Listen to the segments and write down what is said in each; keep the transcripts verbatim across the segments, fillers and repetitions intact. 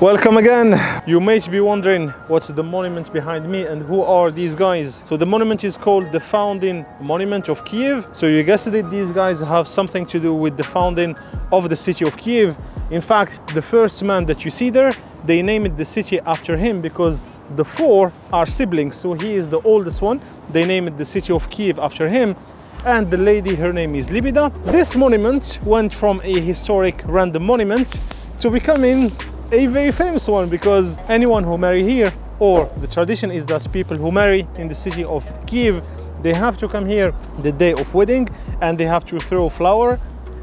Welcome again. You may be wondering what's the monument behind me and who are these guys. So the monument is called the Founding Monument of Kyiv. So you guessed it, these guys have something to do with the founding of the city of Kyiv. In fact, the first man that you see there, they named the city after him because the four are siblings. So he is the oldest one. They named the city of Kyiv after him. And the lady, her name is Lybid. This monument went from a historic random monument to becoming a very famous one, because anyone who marry here, or the tradition is that people who marry in the city of Kyiv, they have to come here the day of wedding and they have to throw flower,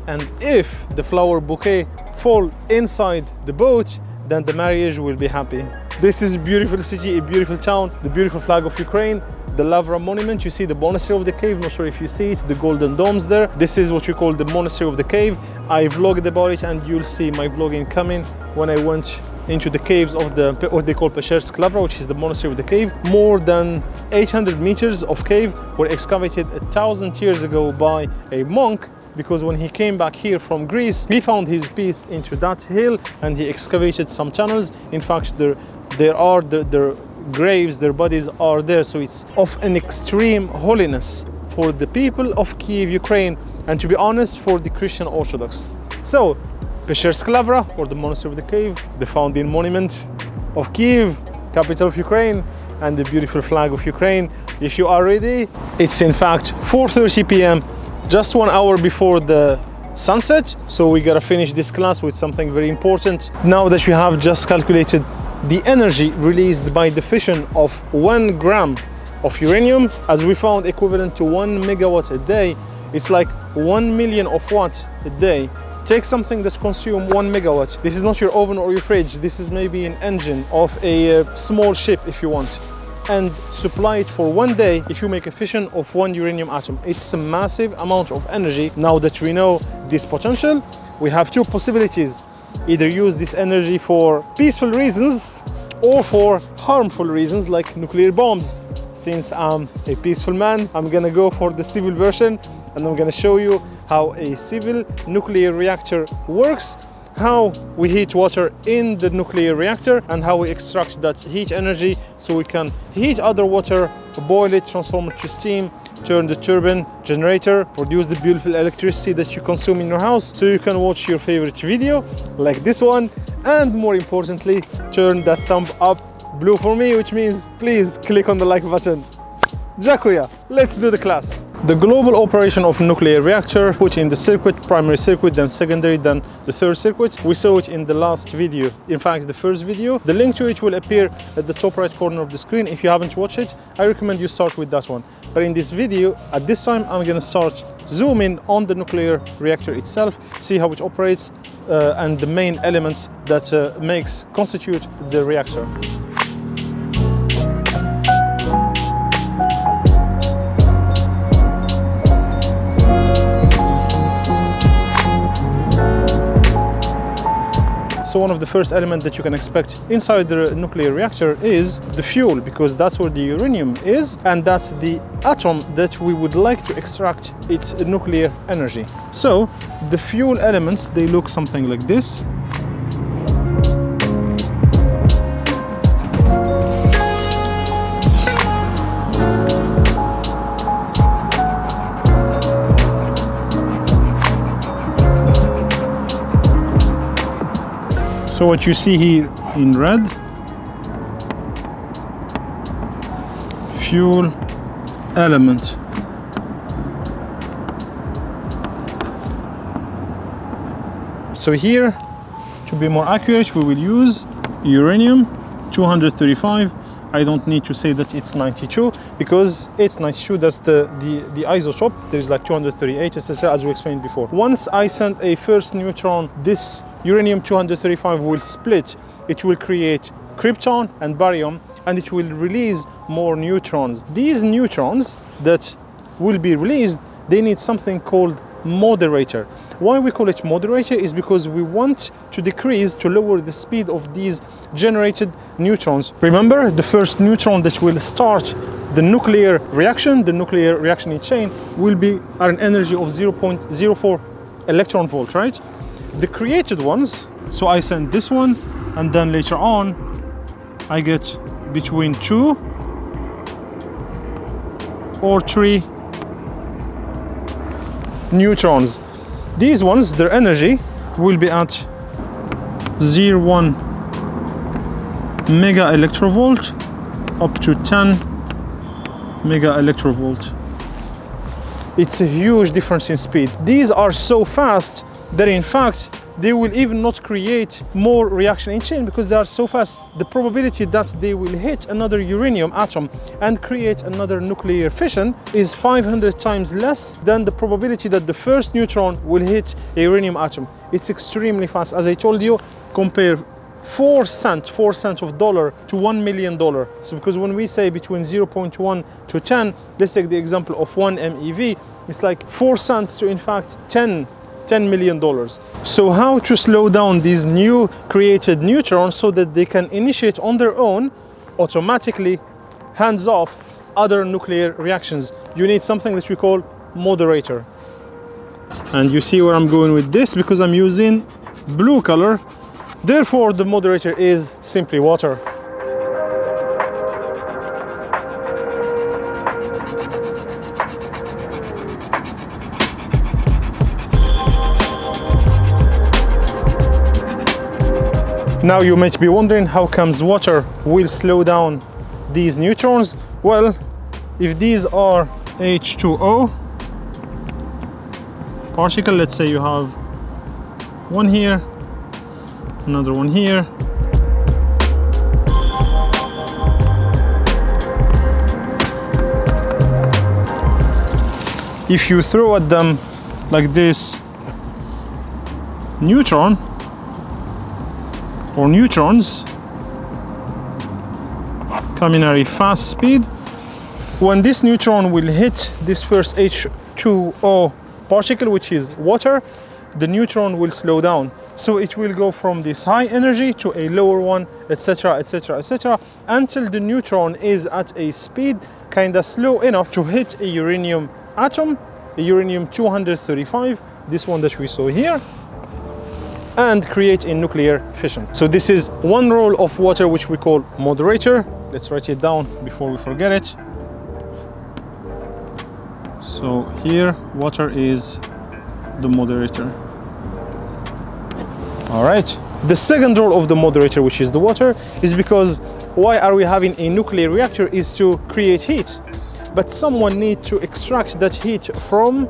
and if the flower bouquet fall inside the boat, then the marriage will be happy. This is a beautiful city, a beautiful town, the beautiful flag of Ukraine, the Lavra monument. You see the monastery of the cave, not sure if you see it, the golden domes there. This is what we call the monastery of the cave. I vlogged about it and you'll see my vlogging coming when I went into the caves of the, what they call Pechersk Lavra, which is the monastery of the cave. More than eight hundred meters of cave were excavated a thousand years ago by a monk, because when he came back here from Greece, he found his piece into that hill and he excavated some tunnels. In fact, there, there are the, the graves, their bodies are there. So it's of an extreme holiness for the people of Kyiv, Ukraine, and to be honest, for the Christian Orthodox. So Pechersk Lavra, or the monastery of the cave, the founding monument of Kyiv, capital of Ukraine, and the beautiful flag of Ukraine. If you are ready, it's in fact four thirty p m, just one hour before the sunset. So we gotta finish this class with something very important. Now that we have just calculated the energy released by the fission of one gram of uranium, as we found equivalent to one megawatt a day, it's like one million of watt a day. Take something that consumes one megawatt. This is not your oven or your fridge. This is maybe an engine of a uh, small ship, if you want, and supply it for one day. If you make a fission of one uranium atom, it's a massive amount of energy. Now that we know this potential, we have two possibilities. Either use this energy for peaceful reasons or for harmful reasons, like nuclear bombs. Since I'm a peaceful man, I'm gonna go for the civil version, and I'm gonna show you how a civil nuclear reactor works, how we heat water in the nuclear reactor, and how we extract that heat energy so we can heat other water, boil it, transform it to steam, turn the turbine generator, produce the beautiful electricity that you consume in your house. So you can watch your favorite video like this one, and more importantly, turn that thumb up blue for me, which means please click on the like button. Dziękuję. Let's do the class. The global operation of nuclear reactor, put in the circuit, primary circuit, then secondary, then the third circuit. We saw it in the last video, in fact the first video. The link to it will appear at the top right corner of the screen. If you haven't watched it, I recommend you start with that one. But in this video, at this time, I'm gonna start zooming on the nuclear reactor itself, see how it operates, uh, and the main elements that uh, makes constitute the reactor. So one of the first elements that you can expect inside the nuclear reactor is the fuel, because that's where the uranium is, and that's the atom that we would like to extract its nuclear energy. So the fuel elements, they look something like this. So what you see here in red, fuel element. So here, to be more accurate, we will use uranium two thirty-five. I don't need to say that it's ninety-two, because it's ninety-two, that's the, the, the isotope. There's like two thirty-eight, et cetera, as we explained before. Once I send a first neutron, this uranium two thirty-five will split. It will create Krypton and Barium, and it will release more neutrons. These neutrons that will be released, they need something called moderator. Why we call it moderator is because we want to decrease, to lower the speed of these generated neutrons. Remember, the first neutron that will start the nuclear reaction, the nuclear reaction in chain, will be at an energy of zero point zero four electron volt, right? The created ones, so I send this one, and then later on I get between two or three neutrons. These ones, their energy will be at zero point one mega electrovolt up to ten mega electrovolt. It's a huge difference in speed. These are so fast that in fact they will even not create more reaction in chain because they are so fast. The probability that they will hit another uranium atom and create another nuclear fission is five hundred times less than the probability that the first neutron will hit a uranium atom. It's extremely fast. As I told you, compare four cent, four cent of dollar to one million dollar. So because when we say between zero point one to ten, let's take the example of one MeV, it's like four cents to in fact ten ten million dollars. So how to slow down these new created neutrons so that they can initiate on their own automatically, hands off, other nuclear reactions? You need something that we call moderator, and you see where I'm going with this because I'm using blue color. Therefore the moderator is simply water. Now you might be wondering, how comes water will slow down these neutrons? Well, if these are H two O particle, let's say you have one here, another one here, if you throw at them like this neutron or neutrons coming at a fast speed, when this neutron will hit this first H two O particle, which is water, the neutron will slow down. So it will go from this high energy to a lower one, etc, etc, etc, until the neutron is at a speed kinda slow enough to hit a uranium atom, a uranium two thirty-five, this one that we saw here, and create a nuclear fission. So this is one role of water which we call moderator. Let's write it down before we forget it. So here water is the moderator. All right, the second role of the moderator, which is the water, is because why are we having a nuclear reactor is to create heat, but someone needs to extract that heat from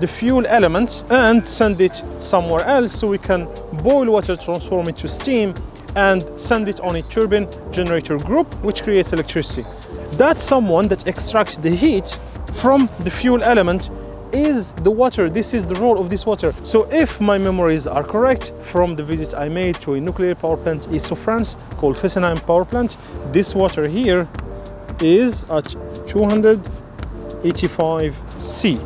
the fuel element and send it somewhere else, so we can boil water, transform it to steam, and send it on a turbine generator group which creates electricity. That someone that extracts the heat from the fuel element is the water. This is the role of this water. So if my memories are correct from the visit I made to a nuclear power plant east of France called Fessenheim Power Plant, this water here is at two eighty-five C.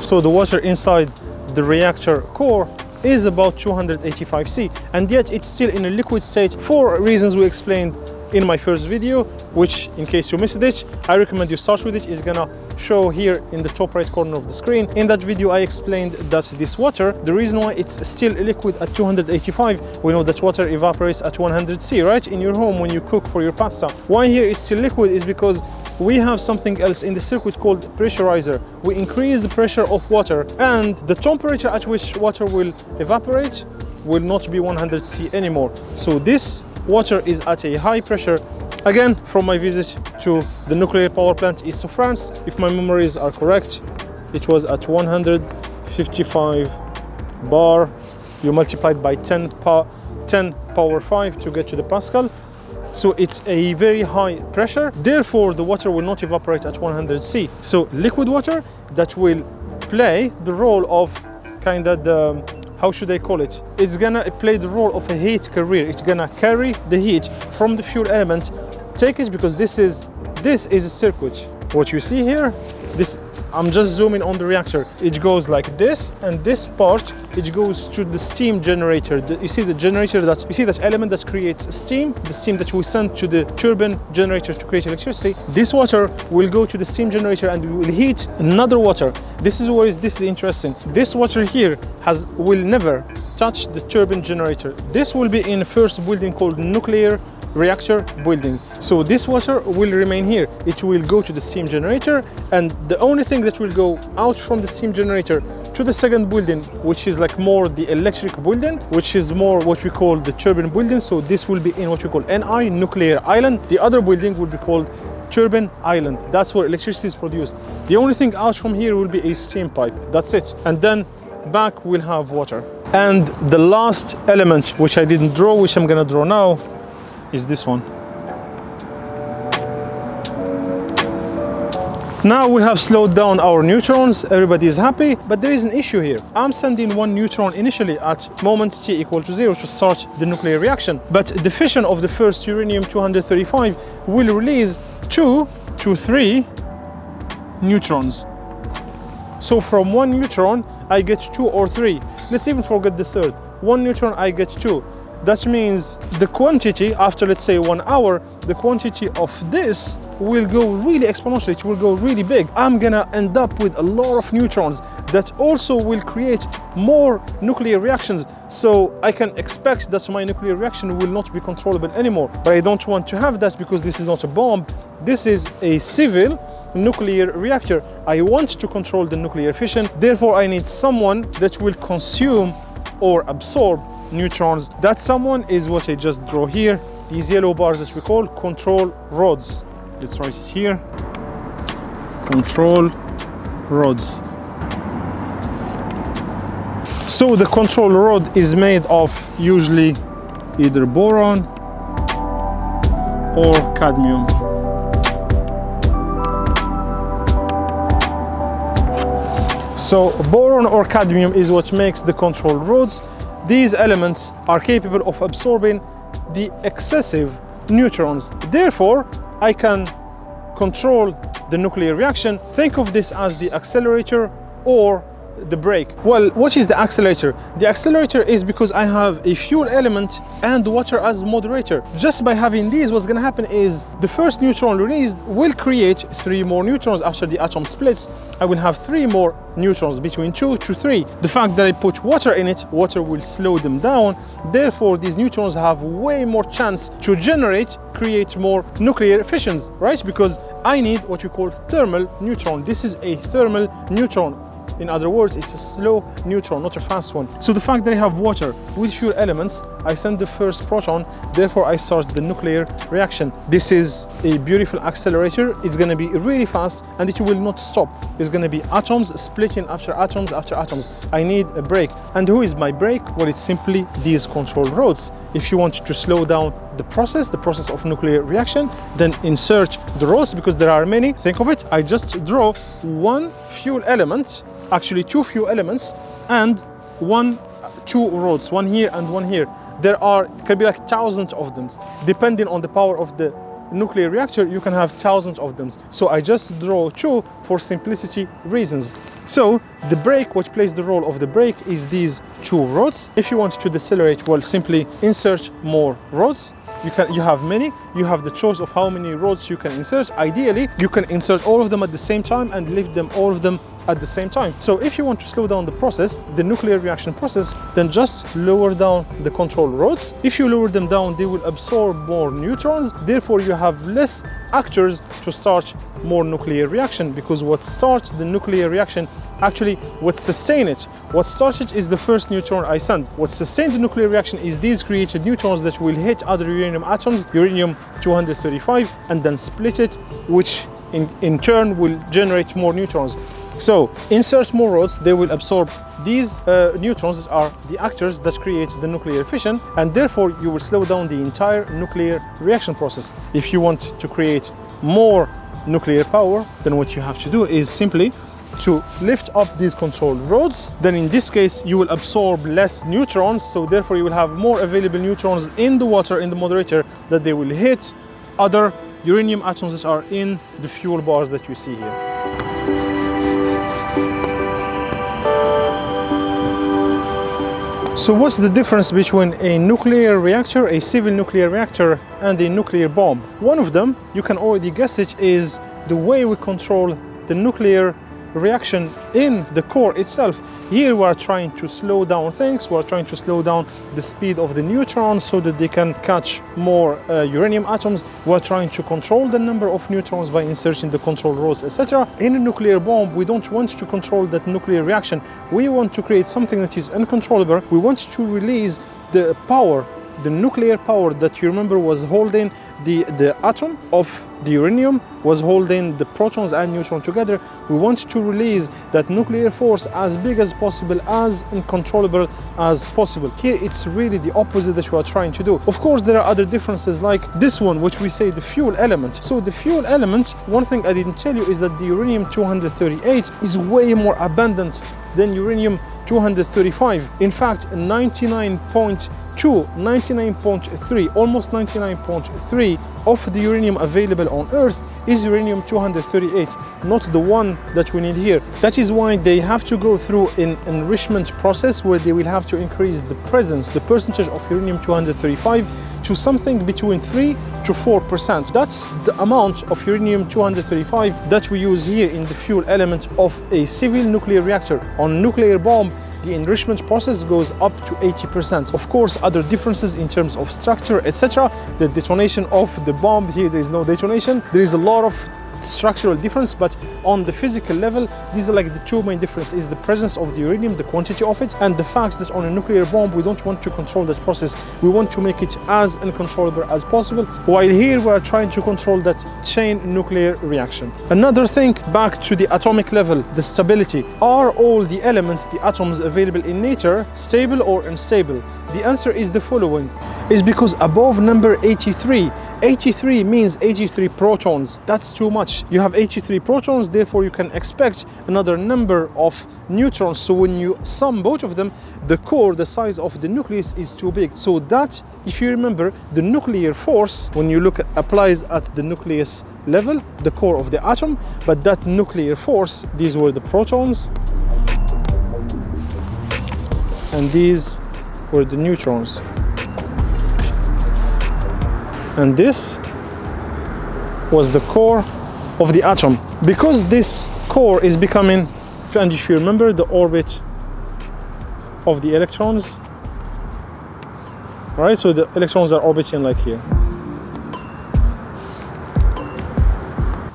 So the water inside the reactor core is about two eighty-five C, and yet it's still in a liquid state for reasons we explained in my first video, which in case you missed it, I recommend you start with it. It's gonna show here in the top right corner of the screen. In that video I explained that this water, the reason why it's still liquid at two eighty-five, we know that water evaporates at one hundred C, right? In your home when you cook for your pasta. Why here it's still liquid is because we have something else in the circuit called pressurizer. We increase the pressure of water, and the temperature at which water will evaporate will not be one hundred C anymore. So this water is at a high pressure. Again, from my visit to the nuclear power plant east of France, if my memories are correct, it was at one fifty-five bar. You multiply it by ten power five to get to the Pascal. So it's a very high pressure. Therefore, the water will not evaporate at one hundred C. So liquid water that will play the role of kind of the, how should I call it? It's gonna play the role of a heat carrier. It's gonna carry the heat from the fuel element, take it, because this is, this is a circuit. What you see here, this, I'm just zooming on the reactor. It goes like this, and this part, it goes to the steam generator. The, you see the generator that, you see that element that creates steam, the steam that we send to the turbine generator to create electricity. This water will go to the steam generator and will heat another water. This is where this is interesting. This water here has will never touch the turbine generator. This will be in the first building called nuclear reactor building. So this water will remain here. It will go to the steam generator, and the only thing that will go out from the steam generator to the second building, which is like more the electric building, which is more what we call the turbine building. So this will be in what we call N I, nuclear island. The other building will be called turbine island. That's where electricity is produced. The only thing out from here will be a steam pipe. That's it. And then back we'll have water. And the last element, which I didn't draw, which I'm gonna draw now, is this one. Now we have slowed down our neutrons, everybody is happy, but there is an issue here. I'm sending one neutron initially at moment t equal to zero to start the nuclear reaction, but the fission of the first uranium two thirty-five will release two to three neutrons. So from one neutron I get two or three. Let's even forget the third. One neutron I get two. That means the quantity, after let's say one hour, the quantity of this will go really exponential, it will go really big. I'm gonna end up with a lot of neutrons that also will create more nuclear reactions. So I can expect that my nuclear reaction will not be controllable anymore. But I don't want to have that, because this is not a bomb, this is a civil nuclear reactor. I want to control the nuclear fission, therefore I need someone that will consume or absorb neutrons. That someone is what I just draw here, these yellow bars that we call control rods. Let's write it here, control rods. So the control rod is made of usually either boron or cadmium. So boron or cadmium is what makes the control rods. These elements are capable of absorbing the excessive neutrons. Therefore, I can control the nuclear reaction. Think of this as the accelerator or the brake. Well, what is the accelerator? The accelerator is because I have a fuel element and water as moderator. Just by having these, what's gonna happen is the first neutron released will create three more neutrons. After the atom splits, I will have three more neutrons, between two to three. The fact that I put water in it, water will slow them down. Therefore, these neutrons have way more chance to generate, create more nuclear fissions, right? Because I need what we call thermal neutron. This is a thermal neutron. In other words, it's a slow neutron, not a fast one. So the fact that I have water with fuel elements, I send the first proton, therefore I start the nuclear reaction. This is a beautiful accelerator. It's going to be really fast and it will not stop. It's going to be atoms splitting after atoms after atoms. I need a brake. And who is my brake? Well, it's simply these control rods. If you want to slow down the process, the process of nuclear reaction, then insert the rods, because there are many. Think of it, I just draw one fuel element, actually two fuel elements, and one, two rods, one here and one here. There are, it can be like thousands of them. Depending on the power of the nuclear reactor, you can have thousands of them. So I just draw two for simplicity reasons. So the brake, what plays the role of the brake is these two rods. If you want to decelerate, well, simply insert more rods. You can, you have many, you have the choice of how many rods you can insert. Ideally, you can insert all of them at the same time and lift them, all of them at the same time. So if you want to slow down the process, the nuclear reaction process, then just lower down the control rods. If you lower them down, they will absorb more neutrons. Therefore, you have less actors to start more nuclear reaction, because what starts the nuclear reaction, actually what sustains it, what started is the first neutron I sent. What sustained the nuclear reaction is these created neutrons that will hit other uranium atoms, uranium two thirty-five, and then split it, which in, in turn will generate more neutrons. So insert more rods, they will absorb these uh, neutrons that are the actors that create the nuclear fission, and therefore you will slow down the entire nuclear reaction process. If you want to create more nuclear power, then what you have to do is simply to lift up these control rods. Then in this case you will absorb less neutrons, so therefore you will have more available neutrons in the water, in the moderator, that they will hit other uranium atoms that are in the fuel bars that you see here. So what's the difference between a nuclear reactor, a civil nuclear reactor, and a nuclear bomb? One of them, you can already guess it, is the way we control the nuclear reaction in the core itself. Here we are trying to slow down things, we are trying to slow down the speed of the neutrons so that they can catch more uh, uranium atoms. We are trying to control the number of neutrons by inserting the control rods, et cetera. In a nuclear bomb, we don't want to control that nuclear reaction. We want to create something that is uncontrollable. We want to release the power, the nuclear power that you remember was holding the, the atom of the uranium, was holding the protons and neutrons together. We want to release that nuclear force as big as possible, as uncontrollable as possible. Here it's really the opposite that we are trying to do. Of course there are other differences like this one, which we say the fuel element. So the fuel element, one thing I didn't tell you is that the uranium two thirty-eight is way more abundant than uranium two thirty-five. In fact, ninety-nine point two, ninety-nine point three, almost ninety-nine point three of the uranium available on Earth is uranium two thirty-eight, not the one that we need here. That is why they have to go through an enrichment process where they will have to increase the presence, the percentage of uranium two thirty-five to something between three to four percent. That's the amount of uranium two thirty-five that we use here in the fuel element of a civil nuclear reactor. On nuclear bomb, the enrichment process goes up to eighty percent. Of course, other differences in terms of structure, et cetera. The detonation of the bomb, here there is no detonation. There is a lot of structural difference, but on the physical level, these are like the two main differences, is the presence of the uranium, the quantity of it, and the fact that on a nuclear bomb, we don't want to control that process. We want to make it as uncontrollable as possible, while here we are trying to control that chain nuclear reaction. Another thing, back to the atomic level, the stability. Are all the elements, the atoms available in nature, stable or unstable? The answer is the following, is because above number eighty-three, eighty-three means eighty-three protons. That's too much. You have eighty-three protons, therefore you can expect another number of neutrons. So when you sum both of them, the core, the size of the nucleus is too big. So that, if you remember, the nuclear force, when you look at, applies at the nucleus level, the core of the atom, but that nuclear force, these were the protons, and these were the neutrons. And this was the core of the atom. Because this core is becoming, and if you remember, the orbit of the electrons, right? So the electrons are orbiting like here.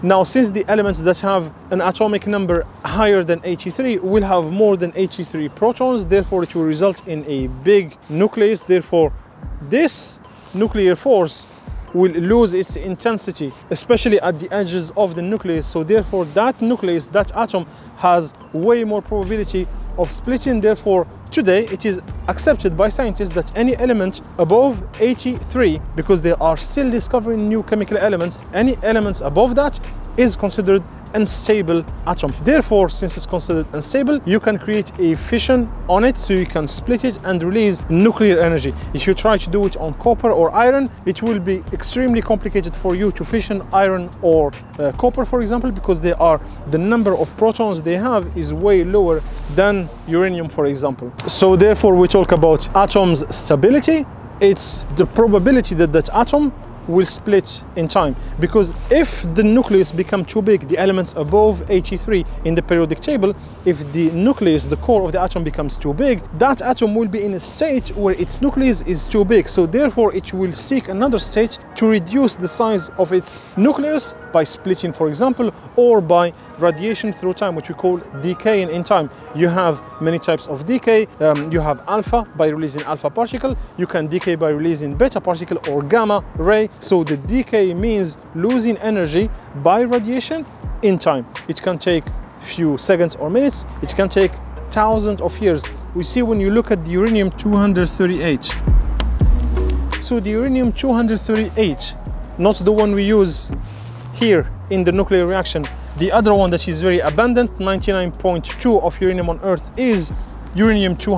Now, since the elements that have an atomic number higher than eighty-three will have more than eighty-three protons, therefore it will result in a big nucleus. Therefore, this nuclear force will lose its intensity, especially at the edges of the nucleus. So therefore that nucleus, that atom, has way more probability of splitting. Therefore today it is accepted by scientists that any element above eighty-three, because they are still discovering new chemical elements, any elements above that is considered unstable atom. Therefore, since it's considered unstable, you can create a fission on it, so you can split it and release nuclear energy. If you try to do it on copper or iron, it will be extremely complicated for you to fission iron or uh, copper, for example, because they are, the number of protons they have is way lower than uranium, for example. So therefore we talk about atoms stability. It's the probability that that atom will split in time, because if the nucleus become too big, the elements above eighty-three in the periodic table, if the nucleus, the core of the atom, becomes too big, that atom will be in a state where its nucleus is too big. So therefore it will seek another state to reduce the size of its nucleus by splitting, for example, or by radiation through time, which we call decaying in time. You have many types of decay. Um, you have alpha by releasing alpha particle. You can decay by releasing beta particle or gamma ray. So the decay means losing energy by radiation in time. It can take few seconds or minutes. It can take thousands of years. We see when you look at the uranium two thirty-eight. So the uranium two thirty-eight, not the one we use here in the nuclear reaction, the other one that is very abundant, ninety-nine point two of uranium on Earth, is uranium two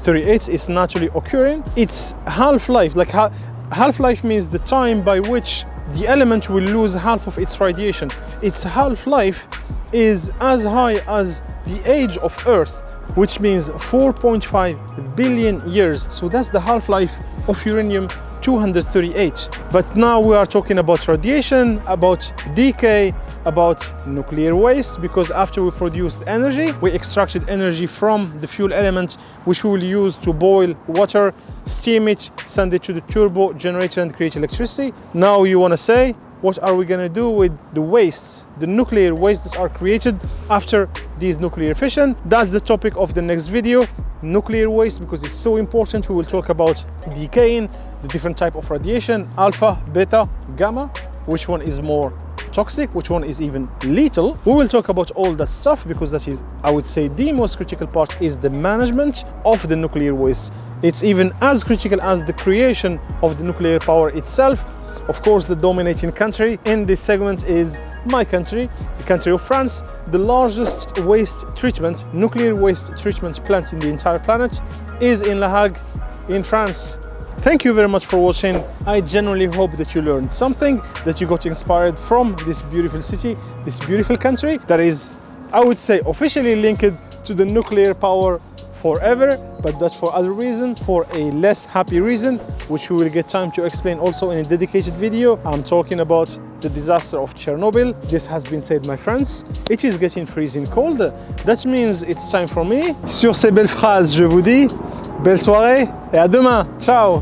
thirty-eight. It's naturally occurring. It's half-life, like ha half-life means the time by which the element will lose half of its radiation. Its half-life is as high as the age of Earth, which means four point five billion years. So that's the half-life of uranium two thirty-eight. But now we are talking about radiation, about decay, about nuclear waste, because after we produced energy, we extracted energy from the fuel element, which we will use to boil water, steam it, send it to the turbo generator and create electricity. Now you want to say, what are we going to do with the wastes, the nuclear wastes that are created after these nuclear fission? That's the topic of the next video, nuclear waste, because it's so important. We will talk about decaying, the different type of radiation, alpha, beta, gamma, which one is more toxic, which one is even lethal. We will talk about all that stuff, because that is, I would say, the most critical part is the management of the nuclear waste. It's even as critical as the creation of the nuclear power itself. Of course, the dominating country in this segment is my country, the country of France, the largest waste treatment, nuclear waste treatment plant in the entire planet is in La Hague, in France. Thank you very much for watching. I genuinely hope that you learned something, that you got inspired from this beautiful city, this beautiful country that is, I would say, officially linked to the nuclear power forever, but that's for other reason, for a less happy reason, which we will get time to explain also in a dedicated video. I'm talking about the disaster of Chernobyl. This has been said, my friends. It is getting freezing cold. That means it's time for me. Sur ces belles phrases, je vous dis, belle soirée et à demain. Ciao.